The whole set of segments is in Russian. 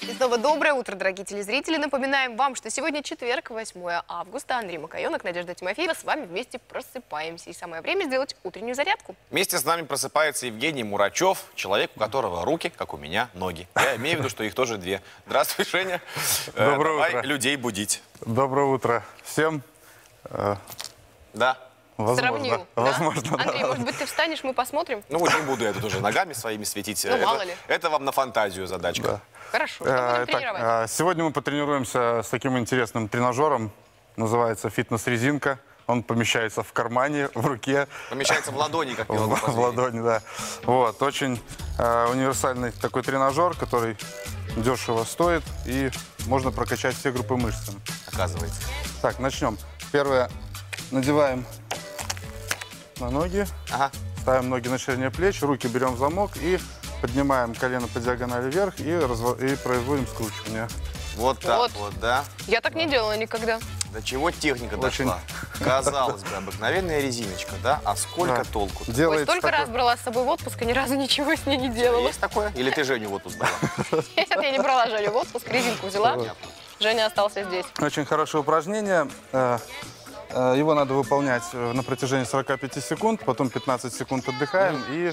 И снова доброе утро, дорогие телезрители. Напоминаем вам, что сегодня четверг, 8 августа. Андрей Макаенок, Надежда Тимофеева. С вами вместе просыпаемся. И самое время сделать утреннюю зарядку. Вместе с нами просыпается Евгений Мурачев, человек, у которого руки, как у меня, ноги. Я имею в виду, что их тоже две. Здравствуй, Женя. Доброе утро. Людей будить. Доброе утро всем. Да. Возможно, сравнил, да? Возможно, Андрей, да, может быть, ты встанешь, мы посмотрим? Ну, не буду я тут уже ногами своими светить. Ну, мало ли. Это вам на фантазию задачка. Да. Хорошо, что будем тренировать? Сегодня мы потренируемся с таким интересным тренажером. Называется фитнес-резинка. Он помещается в кармане, в руке. Помещается в ладони, как я могу посмотреть. В ладони, да. Вот, очень универсальный такой тренажер, который дешево стоит. И можно прокачать все группы мышц. Оказывается. Так, начнем. Первое. Надеваем на ноги, ставим ноги на ширине плеч, руки берем в замок и поднимаем колено по диагонали вверх и производим скручивание. Вот так вот, да? Я так не делала никогда. До чего техника дошла? Казалось бы, обыкновенная резиночка, да? А сколько толку? Ой, столько раз брала с собой в отпуск, и ни разу ничего с ней не делала. Есть такое? Или ты Женю в отпуск брала? Нет, я не брала Женю в отпуск, резинку взяла. Женя остался здесь. Очень хорошее упражнение. Его надо выполнять на протяжении 45 секунд, потом 15 секунд отдыхаем и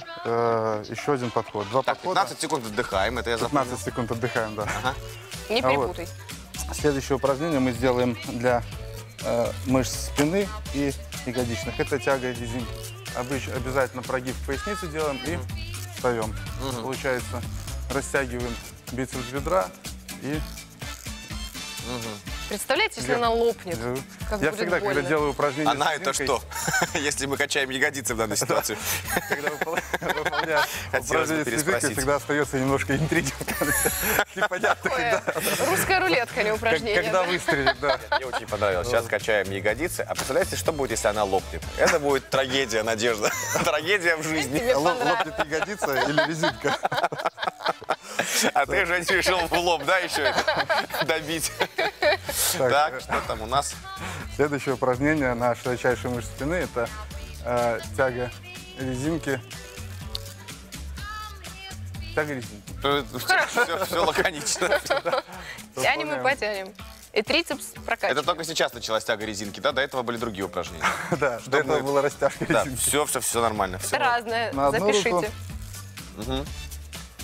еще один подход. Два подхода. 15 секунд отдыхаем, это я запомнил. 15 секунд отдыхаем, да. Ага. Не перепутай. Вот. Следующее упражнение мы сделаем для мышц спины и ягодичных. Это тяга резинки. Обязательно прогиб в поясницу делаем и встаем. Получается, растягиваем бицепс бедра и... Представляете, если она лопнет? Как я всегда, больно. Когда делаю упражнения... Она это что? Если мы качаем ягодицы в данной ситуации. Когда выполняю упражнения с резинкой, всегда остается немножко интриги. Непонятно, когда... Русская рулетка, не упражнение. Когда выстрелит, да. Мне очень понравилось. Сейчас качаем ягодицы. А представляете, что будет, если она лопнет? Это будет трагедия, Надежда. Трагедия в жизни. Лопнет ягодица или резинка? А ты, Жень, решил в лоб, да, еще это добить? Так, что там у нас? Следующее упражнение на широчайшие мышцы спины – это тяга резинки. Тяга резинки. Хорошо. Все лаконично. Тянем и потянем. И трицепс прокачиваем. Это только сейчас началась тяга резинки, да? До этого были другие упражнения. Да, до этого была растяжка резинки. Все нормально. Разное, запишите.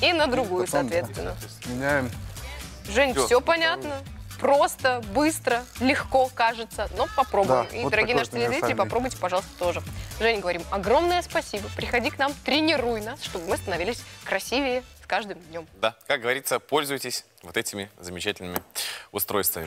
И на другую, соответственно. Меняем. Жень, все понятно. Просто, быстро, легко кажется, но попробуем. Да, и, вот дорогие наши телезрители, попробуйте, пожалуйста, тоже. Жене говорим огромное спасибо. Приходи к нам, тренируй нас, чтобы мы становились красивее с каждым днем. Да, как говорится, пользуйтесь вот этими замечательными устройствами.